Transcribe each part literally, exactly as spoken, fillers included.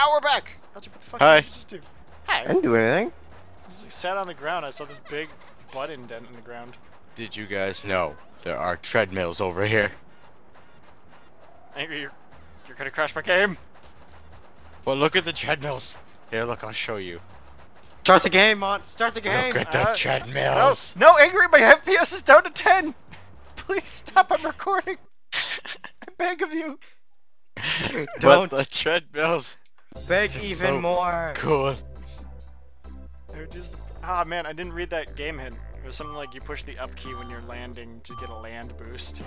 Ow, we're back! How'd you, what the fuck Hi. did you just do? Hi! I didn't do anything. I just like, sat on the ground, I saw this big butt indent in the ground. Did you guys know there are treadmills over here? Angry, you're, you're gonna crash my game! Well, look at the treadmills. Here, look, I'll show you. Start the game, Mont! Start the game! Look at the uh, treadmills! No, no, Angry, my F P S is down to ten! Please stop, I'm recording! I beg of you! Dude, don't! But the treadmills! Beg even so more! Cool! They're just... Ah, man, I didn't read that game hint. It was something like you push the up key when you're landing to get a land boost.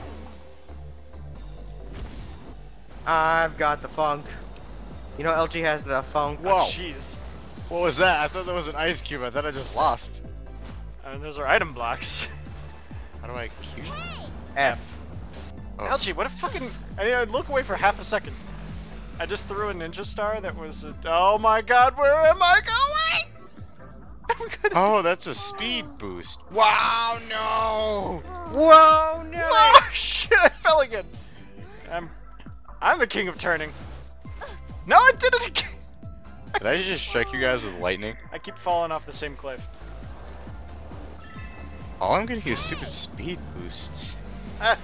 I've got the funk. You know L G has the funk. Whoa! Jeez. Oh, what was that? I thought that was an ice cube. I thought I just lost. I mean, those are item blocks. How do I Q? F. Oh. L G, what a fucking... I mean, I look away for half a second. I just threw a ninja star that was a... Oh my god, where am I going? Oh, that's a speed boost. Wow, no! Whoa, no! Oh, shit, I fell again. I'm, I'm the king of turning. No, I did it again! Did I just strike you guys with lightning? I keep falling off the same cliff. All I'm getting is stupid speed boosts. Ah.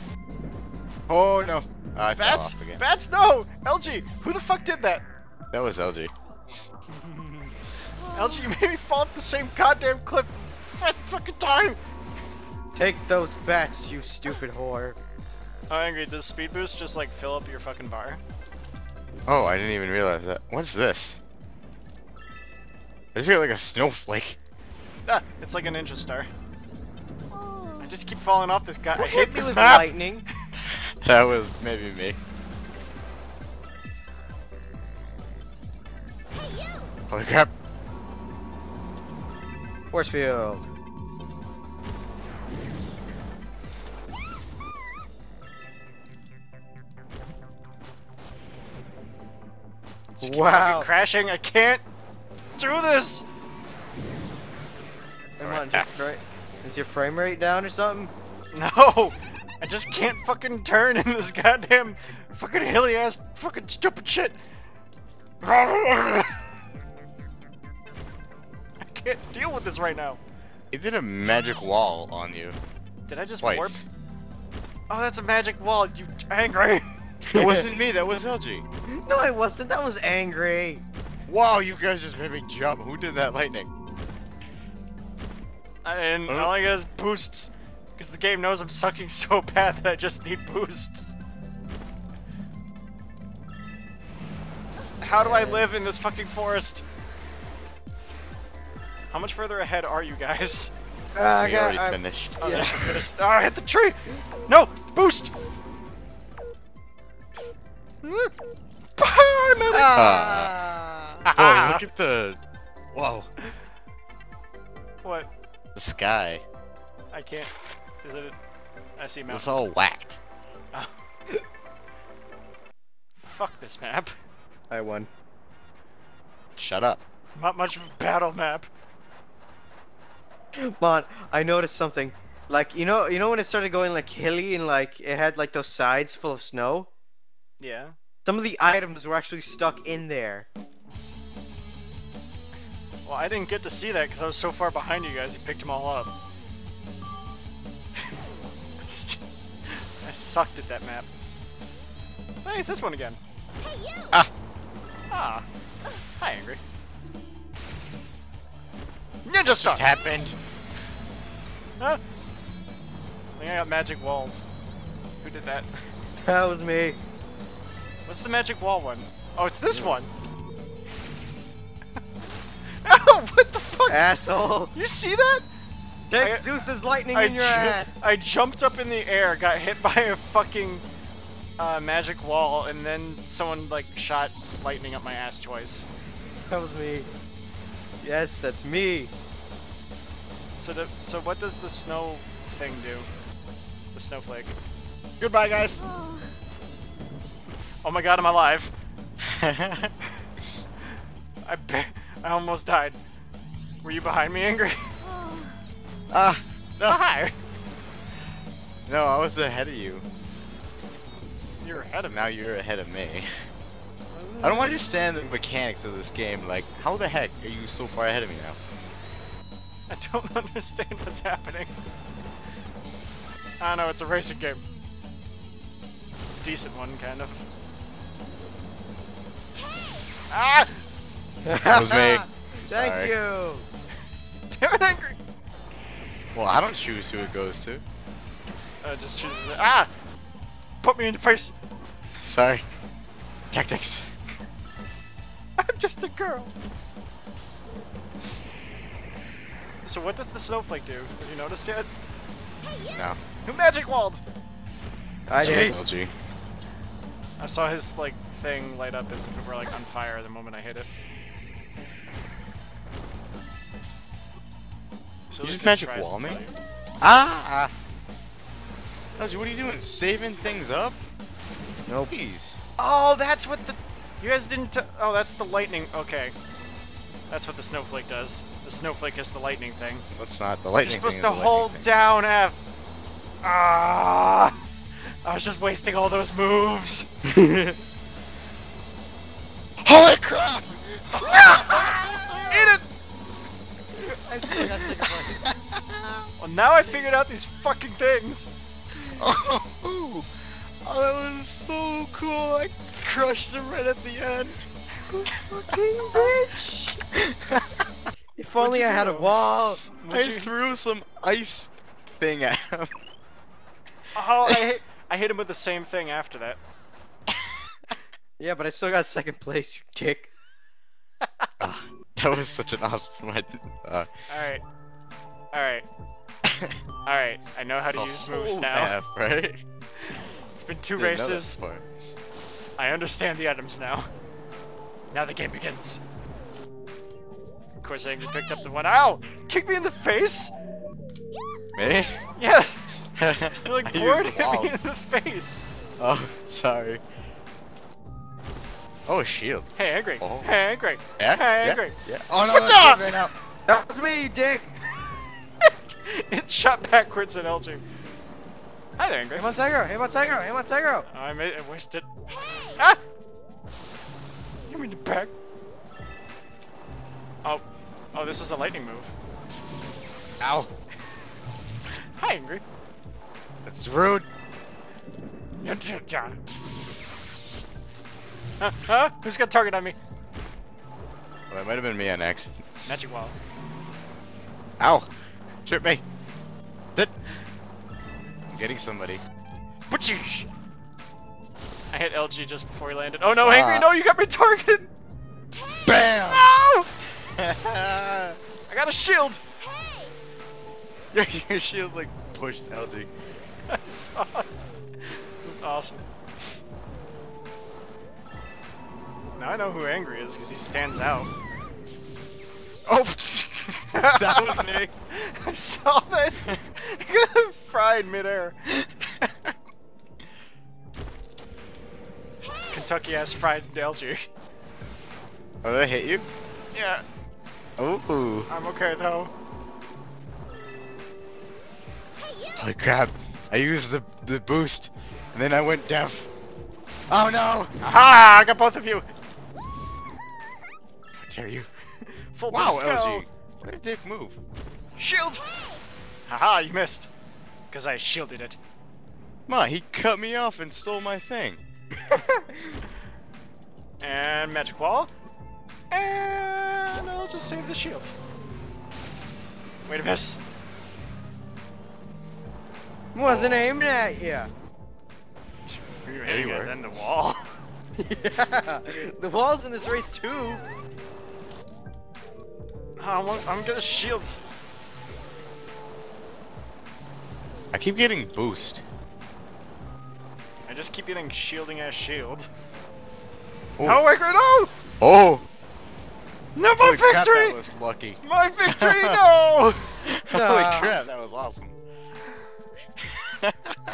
Oh, no. I Bats? Fell off again. Bats, no! L G, who the fuck did that? That was L G. L G, you made me fall off the same goddamn cliff for fucking time! Take those bats, you stupid whore. Oh, Angry, does speed boost just like fill up your fucking bar? Oh, I didn't even realize that. What's this? I just got like a snowflake. Ah, it's like an ninja star. I just keep falling off this guy. I hate this map! Lightning. That was maybe me. Hey, holy crap. Force field. Just keep wow! crashing. I can't do this. Come on, just right. Is your frame rate down or something? No, I just can't fucking turn in this goddamn fucking hilly ass fucking stupid shit. I can't deal with this right now. It did a magic wall on you. Did I just Twice. warp? Oh, that's a magic wall. You Angry? It wasn't me. That was L G. No, I wasn't. That was Angry. Wow, you guys just made me jump. Who did that lightning? And all I got is boosts, because the game knows I'm sucking so bad that I just need boosts. How do I live in this fucking forest? How much further ahead are you guys? Uh, I got, already I'm, finished. Oh, yeah. finished. Oh, I hit the tree! No! Boost! Ah. Uh, whoa, look at the... Whoa. What? The sky. I can't... Is it... A... I see mountains. It's all whacked. Oh. Fuck this map. I won. Shut up. Not much of a battle map. Mont, I noticed something. Like, you know you know when it started going like hilly and like it had like those sides full of snow? Yeah. Some of the items were actually stuck in there. Well, I didn't get to see that because I was so far behind you guys, you picked them all up. I sucked at that map. Hey, it's this one again. Hey, you. Ah. Ah. Hi, Angry. Ninja star! Just happened. Huh? I think I got magic walled. Who did that? That was me. What's the magic wall one? Oh, it's this one. Ow! What the fuck? Asshole! You see that? Take I, Zeus's lightning I, in your ass. I jumped up in the air, got hit by a fucking uh, magic wall, and then someone like shot lightning up my ass twice. That was me. Yes, that's me. So the, so what does the snow thing do? The snowflake. Goodbye, guys. Oh, oh my god, I'm alive. I ba I almost died. Were you behind me, Angry? Ah, uh, no. Oh, hi. No, I was ahead of you. You're ahead of me. Now you're ahead of me. I don't understand the mechanics of this game. Like, how the heck are you so far ahead of me now? I don't understand what's happening. I don't know, it's a racing game. It's a decent one, kind of. Ah! That was me. Thank Sorry. you. Damn it, Angry. Well, I don't choose who it goes to. Uh, just chooses it. Ah! Put me in the face. Sorry. Tactics. I'm just a girl. So what does the snowflake do? Have you noticed yet? No. Who magic walled? I did. L G. I saw his like thing light up as if it were like on fire the moment I hit it. So you just magic wall me? Ah! L G, what are you doing? Saving things up? No. Please. Oh, that's what the... You guys didn't... T oh, that's the lightning. Okay. That's what the snowflake does. The snowflake is the lightning thing. That's not the lightning thing. You're supposed to hold down F. Ah! I was just wasting all those moves. Holy crap! Eat it! I think that's like a fucking... Well, now I figured out these fucking things. Oh, oh, that was so cool! I crushed him right at the end. You fucking bitch! If only I had a wall. I threw some ice thing at him. Oh, I hit, I hit him with the same thing after that. Yeah, but I still got second place, you dick. Uh, that was such an awesome one. Uh, Alright. Alright. Alright, I know how to use moves now. Half, right? It's been two races. I understand the items now. Now the game begins. Of course, Angry picked up the one. Ow! Kick me in the face! Me? Yeah! You're like, bored, hit me in the face! Oh, sorry. Oh, a shield. Hey, Angry! Oh. Hey, Angry! Yeah? Hey, Angry! Yeah? Yeah. Oh, no, that's right now. That was me, dick! It shot backwards at L G. Hi there, Angry. Hey, Montegro! Hey, Montegro! Hey, Montegro! Oh, I made it, wasted. Hey. Ah! Give me the back. Oh. Oh, this is a lightning move. Ow. Hi, Angry. That's rude. Huh? Huh? Who's got a target on me? Well, it might have been me on accident. Magic wall. Ow. Trip me. Sit. I'm getting somebody. Butchish. I hit L G just before he landed. Oh no, uh, Angry! No, you got me targeted! Bam! No! I got a shield! Hey. Your shield like pushed L G. I saw it. It was awesome. Now I know who Angry is because he stands out. Oh! That was me! I saw that! You got fried midair. Kentucky-ass fried L G. Oh, did I hit you? Yeah. Ooh. I'm okay, though. Holy crap. I used the, the boost, and then I went deaf. Oh, no! Ah, I got both of you! How dare you. Full wow, boost, L G. What a dick move. Shield! Haha, you missed. Because I shielded it. Ma, he cut me off and stole my thing. And magic wall. And I'll just save the shield. Wait a miss. Wasn't oh. aimed at you. You were aiming at then the wall. Yeah. The wall's in this race too. I'm, I'm gonna shields. I keep getting boost. I just keep getting shielding ass shield. Oh, no, I got no! Oh! No, my Holy victory! Crap, that was lucky. My victory, no! Holy uh. crap, that was awesome.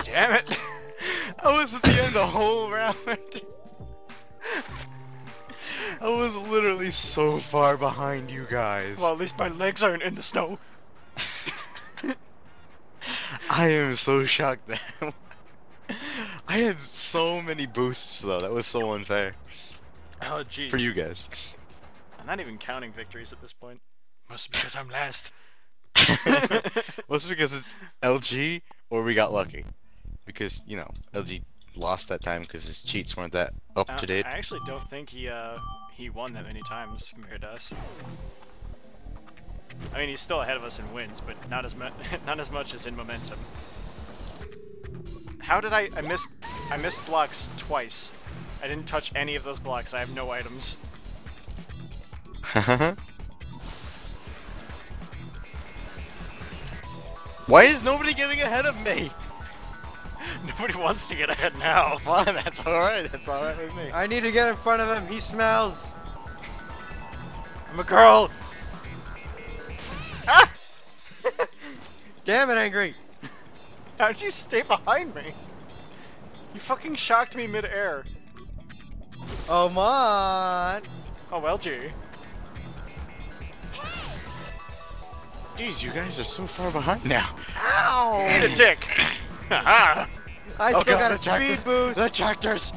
Damn it! I was at the end of the whole round. I was literally so far behind you guys. Well, at least my legs aren't in the snow. I am so shocked that I had so many boosts though, that was so unfair. Oh, jeez. For you guys. I'm not even counting victories at this point. Must be because I'm last. Mostly because it's L G or we got lucky. Because, you know, L G lost that time because his cheats weren't that up to date. Uh, I actually don't think he uh he won that many times compared to us. I mean, he's still ahead of us in wins, but not as much not as much as in momentum. How did I I missed I missed blocks twice. I didn't touch any of those blocks. I have no items. Why is nobody getting ahead of me? Nobody wants to get ahead now. Fine, well, that's alright. That's alright with me. I need to get in front of him. He smells. I'm a girl. Ah! Damn it, Angry. How'd you stay behind me? You fucking shocked me mid-air. Oh, man. Oh, well, G. Geez, you guys are so far behind now. Ow! Eat a dick. I still oh God, got a speed tractors. boost! The tractors!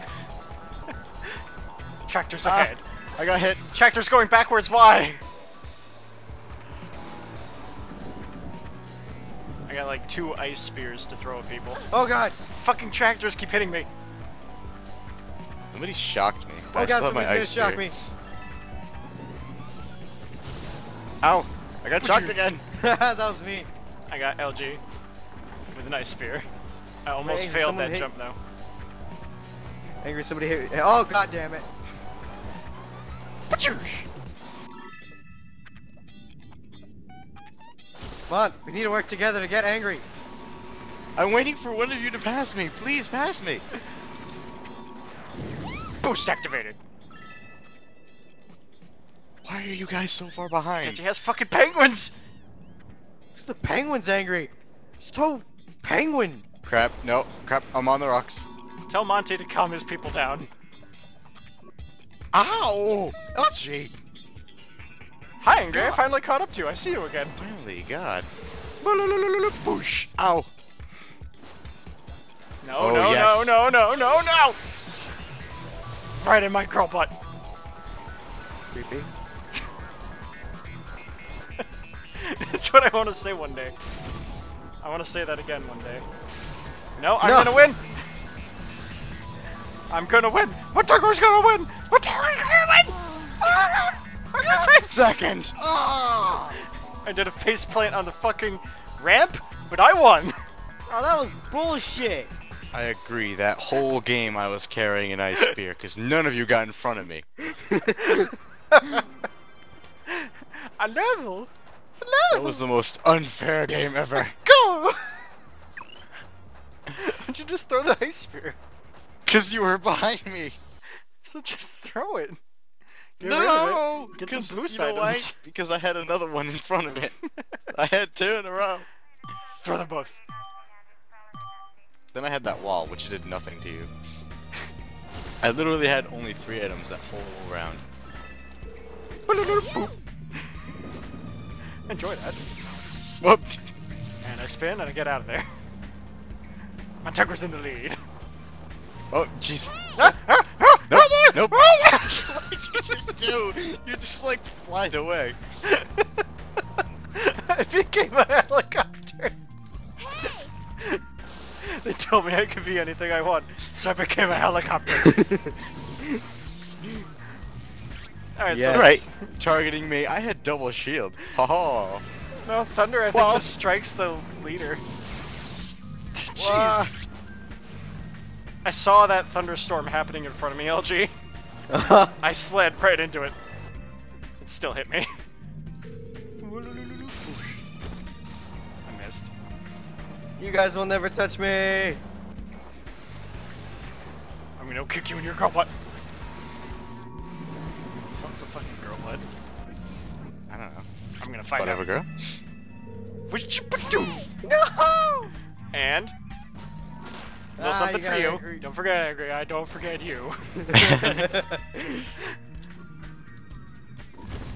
Tractors ahead. Ah, I got hit. Tractors going backwards, why? I got like two ice spears to throw at people. Oh God! Fucking tractors keep hitting me! Somebody shocked me. Oh I God, still my ice shock me. Ow! I got Would shocked you? again! That was me. I got L G. With an ice spear. I almost Angry, failed that hit. jump though. Angry, somebody hit me. Oh, God damn it. Come on, we need to work together to get Angry. I'm waiting for one of you to pass me. Please pass me. Boost activated. Why are you guys so far behind? Sketchy has fucking penguins. It's the penguins, Angry. So. Penguin! Crap, no, crap, I'm on the rocks. Tell Monty to calm his people down. Ow! L G! Hi, Angry, I finally caught up to you. I see you again. Holy God. Boosh! Ow! No, oh, no, yes. no, no, no, no, no! Right in my girl butt. Creepy. That's what I want to say one day. I want to say that again one day. No, I'm no. gonna win! I'm gonna win! Montegro's gonna win! Montegro's gonna win! Ah, I'm gonna face second! Oh. I did a faceplant on the fucking ramp, but I won! Oh, that was bullshit! I agree, that whole game I was carrying an ice spear, because none of you got in front of me. I level! That was the most unfair game ever. Go! Why'd you just throw the ice spear? Cause you were behind me. So just throw it. Get no! Rid of it. Get some boost items. Why? Because I had another one in front of it. I had two in a row. Throw them both. Then I had that wall, which did nothing to you. I literally had only three items that whole round. Boop. Enjoy that. Whoop! And I spin and I get out of there. My Tucker's in the lead. Oh, jeez. Ah, ah, ah, nope. Ah, nope. Ah, what did you just do? You just like flied away. I became a helicopter. Hey. They told me I could be anything I want, so I became a helicopter. Alright, yes. so right. targeting me. I had double shield. Haha. No, Thunder, I think well, just strikes the leader. Jeez. Wow. I saw that thunderstorm happening in front of me, L G. I slid right into it. It still hit me. I missed. You guys will never touch me. I'm gonna kick you in your car, what? What's a fucking girl, bud? I don't know. I'm gonna find Whatever, out. Girl. Which No! And a little ah, something you for you. Angry. Don't forget, Angry. I don't forget you.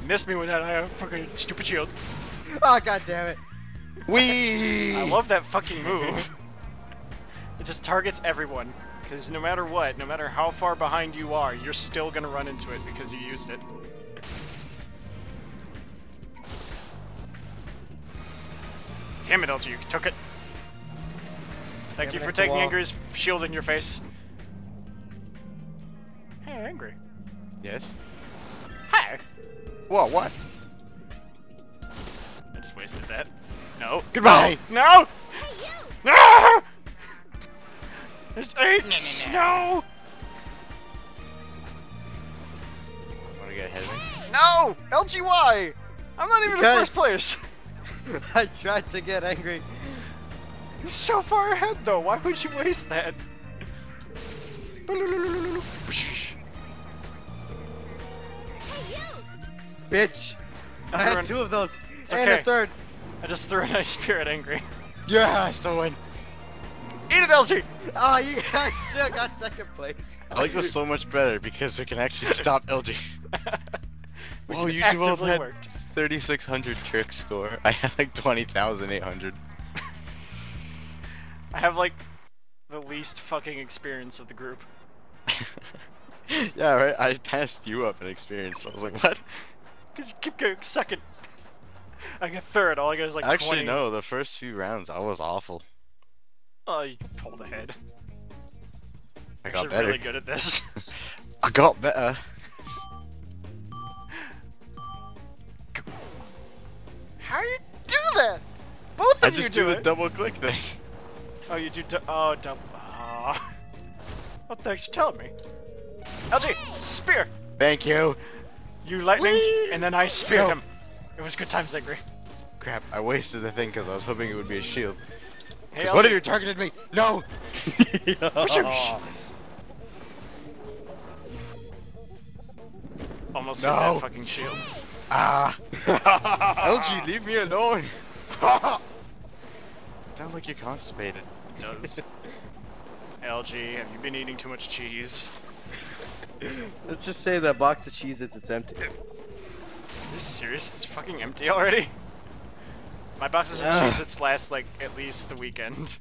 Missed me with that I fucking stupid shield. Oh God damn it! Wee! I love that fucking move. It just targets everyone. because no matter what, no matter how far behind you are, you're still gonna run into it because you used it. Damn it, L G, you took it. Thank you for taking Angry's shield in your face. Hey, Angry. Yes? Hi! Whoa, what? I just wasted that. No. Goodbye! No! No! No! There's eight no, snow! No. Wanna get ahead of me? No! L G Y! I'm not even because... in first place! I tried to get Angry. He's so far ahead though, why would you waste that? Bitch! I had two of those, it's and okay. a third. I just threw an ice spear at Angry. Yeah, I still win. Eat it, L G! Oh, you guys still got second place. I like this so much better because we can actually stop L G. Well, you two both had thirty-six hundred trick score. I had like twenty thousand eight hundred. I have like the least fucking experience of the group. Yeah, right? I passed you up in experience. So I was like, what? Because you keep going second. I get third. All I got is like Actually, twenty. Actually, no. The first few rounds, I was awful. Oh, you pulled ahead. I got Actually, better. Really good at this. I got better. How do you do that? Both of I you do I just do the it. double click thing. Oh, you do. Oh, double. Oh. Well, thanks for telling me. L G, spear. Thank you. You lightning, Whee! and then I speared him. It was good times, Angry. Crap, I wasted the thing because I was hoping it would be a shield. Hey, L G. What if you targeted me? No. Push him. Almost no. hit that fucking shield. Ah. L G, leave me alone. Sound like you're constipated. It does. L G, have you been eating too much cheese? Let's just say that box of cheese is it's empty. Are you serious? It's fucking empty already? My boxes of cheese its last like at least the weekend.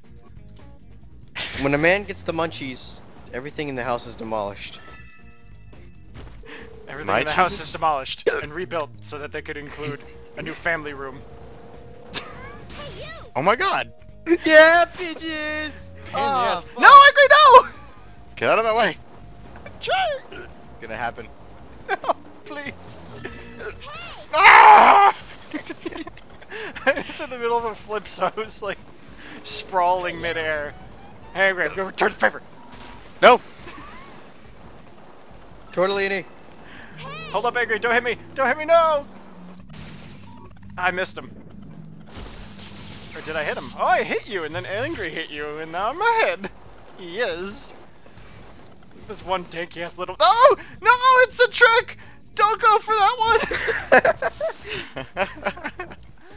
When a man gets the munchies, everything in the house is demolished. Everything My in the cheese? house is demolished and rebuilt so that they could include a new family room. Oh my god! Yeah, bitches! Oh, yes. No, Angry, no! Get out of my way! Trying. Gonna happen. No, please. I was in the middle of a flip, so I was like sprawling midair. Hey, Greg, go return the favor. No. Tortellini. Hold up, Angry. Don't hit me. Don't hit me. No. I missed him. Or did I hit him? Oh, I hit you, and then Angry hit you, and now I'm ahead. Yes. This one tanky ass little. No! No! It's a trick! Don't go for that one!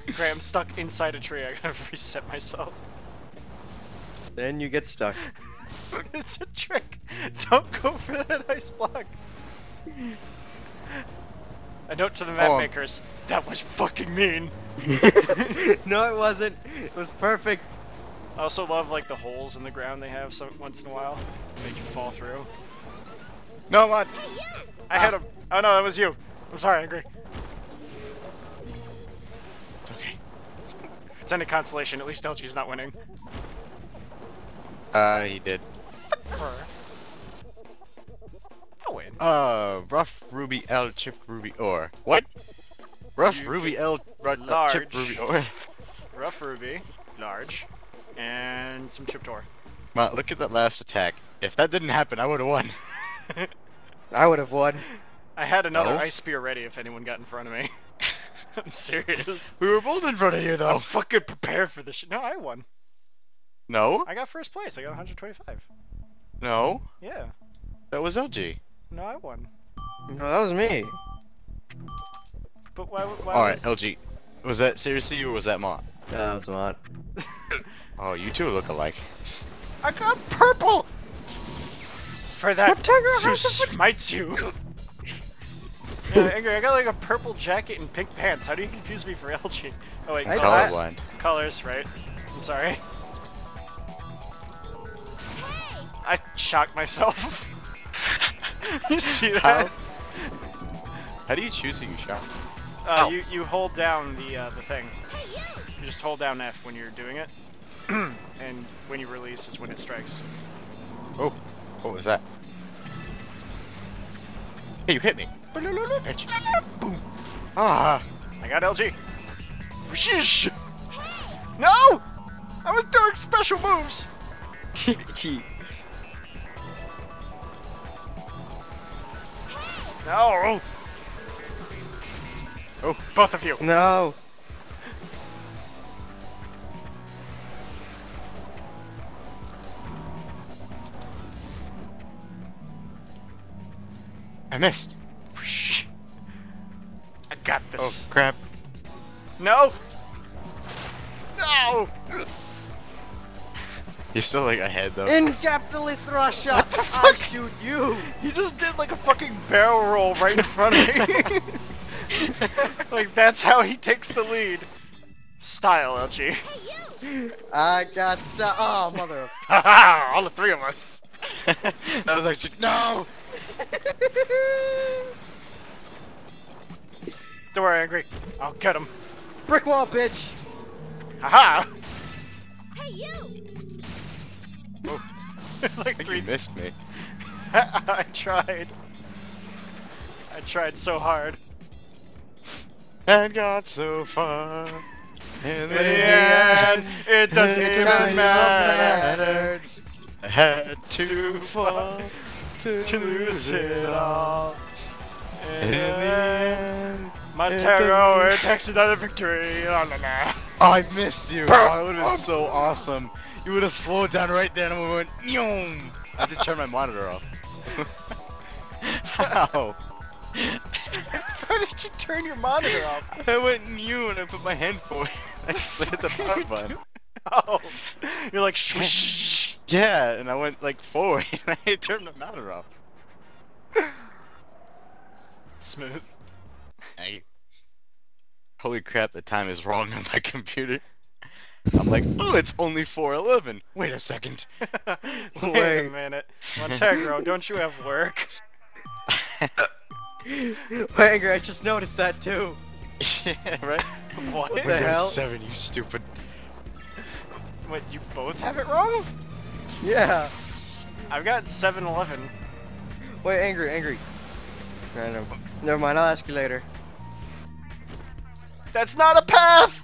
Great, I'm stuck inside a tree. I gotta reset myself. Then you get stuck. It's a trick! Don't go for that ice block! A note to the map oh. makers. That was fucking mean! No, it wasn't. It was perfect. I also love like the holes in the ground they have some once in a while. Make you fall through. No, what? I hit him. Oh no, that was you. I'm sorry, Angry. It's okay. If it's any consolation, at least L G's not winning. Uh, he did. I win. Uh, rough ruby L chip ruby ore. What? Rough you ruby L uh, chip ruby ore. Rough ruby, large, and some chipped ore. Wow, look at that last attack. If that didn't happen, I would have won. I would have won. I had another no. ice spear ready if anyone got in front of me. I'm serious. We were both in front of you, though. I'm fucking prepared for this shit. No, I won. No? I got first place. I got one hundred twenty-five. No? Yeah. That was L G. No, I won. No, that was me. But why, why Alright, was... L G. Was that seriously you or was that Mott? No, that was Mott. Oh, you two look alike. I got purple! For that who smites you! Yeah, Angry, I got like a purple jacket and pink pants. How do you confuse me for L G? Oh wait, colors. Colors, right. I'm sorry. Hey. I shocked myself. You see that? How? How do you choose who you shock? Uh, you you hold down the uh, the thing. You just hold down F when you're doing it, and when you release is when it strikes. Oh, what was that? Hey, you hit me! Boom! Ah! I got L G. Sheesh! No! I was doing special moves. No! Oh, both of you! No! I missed! I got this! Oh, crap! No! No! You're still like ahead though. In capitalist Russia, what the fuck? I'll shoot you! You just did like a fucking barrel roll right in front of me. Like that's how he takes the lead. Style, L G. I got style. Oh, mother of. All the three of us. That was actually. No! Don't worry, Angry. I'll cut him. Brick wall, bitch! Haha! Hey, you! Oh. Like I think you missed me. I tried. I tried so hard. And got so far. In the end, it doesn't it even matter. I had to, to fall to, to lose it all. In the end, Montegro it, it takes another victory. La, la, la. Oh, I missed you. Oh, it would have been so awesome. You would have slowed down right then and we went, Nyong! I just turned my monitor off. How? How did you turn your monitor off? I went new and I put my hand forward. I just hit the power button. Oh. You're like, shh. Yeah, and I went like forward and I turned the monitor off. Smooth. Hey. Holy crap, the time is wrong on my computer. I'm like, oh, it's only four eleven. Wait a second. Wait, Wait a minute. Montegro, don't you have work? Wanger, I just noticed that too. Yeah, right? What the Windows hell? seven, you stupid. What, you both have it wrong? Yeah. I've got seven eleven. Wait, Angry, Angry. Random. Never mind, I'll ask you later. That's not a path!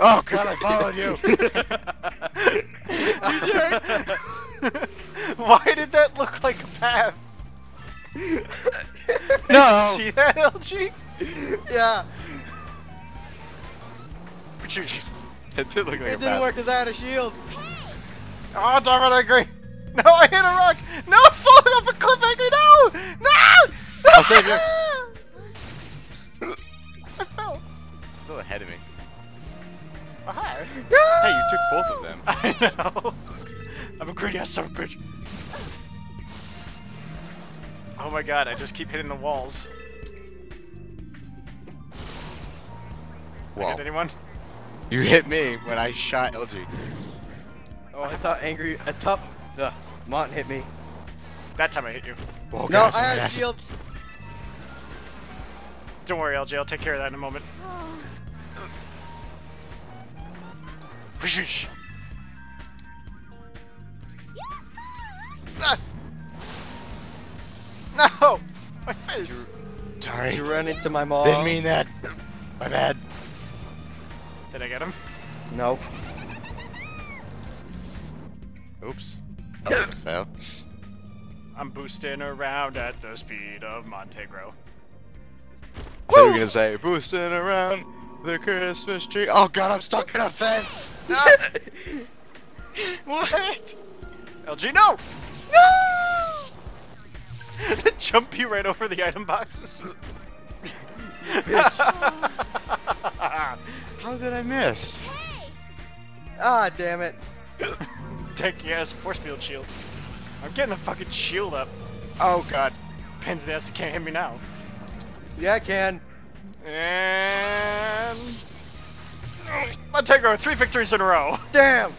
Oh god, I followed you! You did? Why did that look like a path? No! Did you see that, L G? Yeah. It did look like it a path. It didn't work because I had a shield. Oh, darn it, Angry! No, I hit a rock! No, I'm falling off a cliff, Angry! No! No! I'll save you. I fell. Still ahead of me. Oh, hi. Hey, you took both of them. I know. I'm a greedy ass son of a bitch. Oh my god, I just keep hitting the walls. Wall. I hit anyone? You hit me when I shot L G. Oh, I thought Angry. I thought the Mont hit me. That time I hit you. Whoa, no, I had a shield. Don't worry, L G. I'll take care of that in a moment. Ah. No! My face! You're... Sorry. You run into my mom. Didn't mean that. My bad. Did I get him? No. Oops. Oh, fell. I'm boosting around at the speed of Montegro. What are you gonna say? Boosting around the Christmas tree. Oh god, I'm stuck in a fence! What? L G, no! No! Jump you right over the item boxes. How did I miss? Hey. Ah, damn it. Take your ass force field shield. I'm getting a fucking shield up. Oh god. Pins in the ass, you can't hit me now. Yeah, I can. And Montegro, three victories in a row. Damn.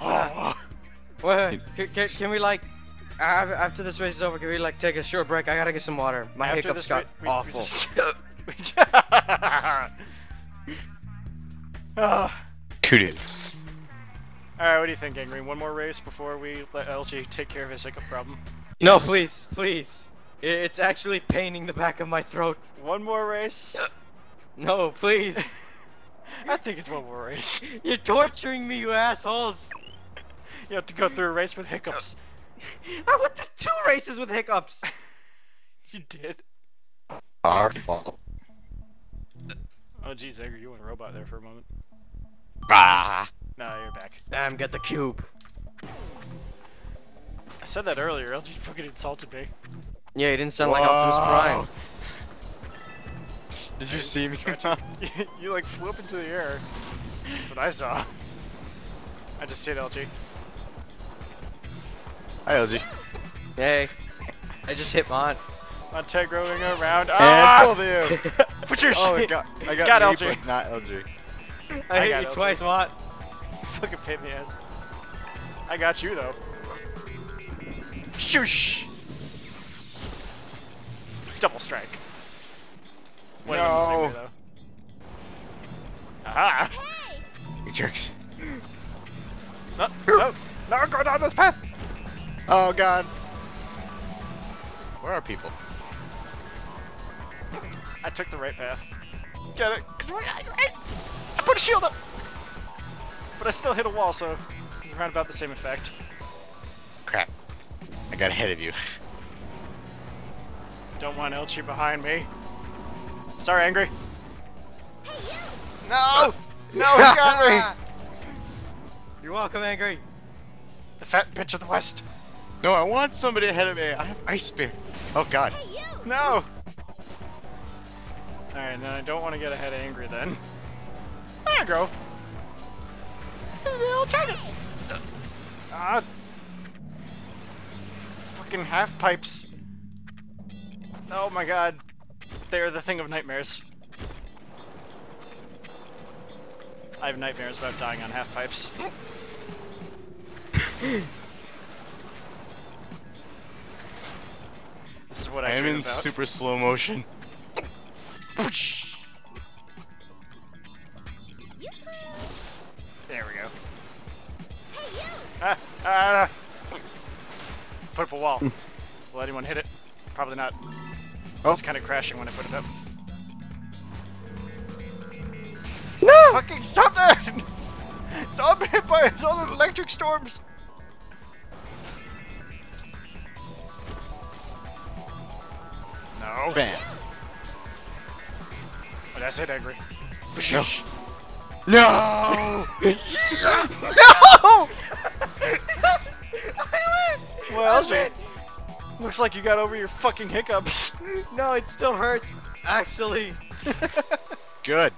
Oh. Wait, wait. Can, can we like, after this race is over, can we like take a short break? I gotta get some water. My after hiccups got we, awful. We just, we just Kudos. Alright, what do you think, Angry? One more race before we let L G take care of his hiccup problem? No, please, please. It's actually paining the back of my throat. One more race? No, please. I think it's one more race. You're torturing me, you assholes. You have to go through a race with hiccups. I went to two races with hiccups. You did. Our fault. Oh, geez, Angry, you went robot there for a moment. Bah. No, you're back. Damn, get the cube. I said that earlier. L G fucking insulted me. Yeah, you didn't sound Whoa. like Optimus Prime. Did you see me? To, you, you like flew up into the air. That's what I saw. I just hit L G. Hi, L G. Hey. I just hit Mont. Montegroing around. Ah! Oh, Put your oh, shit. Got, I got, got me, L G. But not L G. I, I hit you L G. twice, Mont. Fucking pain in the ass. I got you, though. Shoosh! Double strike. What no. Though. Aha! You jerks. No, no, no, go down this path! Oh god. Where are people? I took the right path. Get it? Cause I, I, I put a shield up! But I still hit a wall, so it's around about the same effect. Crap. I got ahead of you. Don't want L G behind me. Sorry, Angry. Hey, you. No! No, he got me! You're welcome, Angry. The fat bitch of the West. No, I want somebody ahead of me. I have Ice Bear. Oh, God. Hey, you. No! Alright, then I don't want to get ahead of Angry then. There you go. I'll try to. Ah. Half pipes. Oh my god. They are the thing of nightmares. I have nightmares about dying on half pipes. This is what I, I am in about. super slow motion. There we go. Hey, you. Ah, ah. Put up a wall. Will anyone hit it? Probably not. Oh. I was kind of crashing when I put it up. No! Fucking stop that! It's all been hit by all those electric storms! No. Bam. Oh, that's it, Angry. No! No! No! Well, L G, looks like you got over your fucking hiccups. No, it still hurts, actually. Good.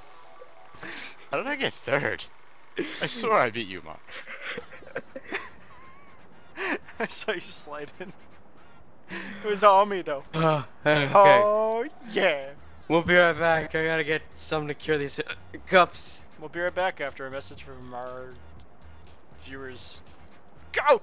How did I get third? I swore I beat you, Mom. I saw you slide in. It was all me, though. Uh, okay. Oh, yeah. We'll be right back. I gotta get something to cure these hiccups. We'll be right back after a message from our viewers. Go!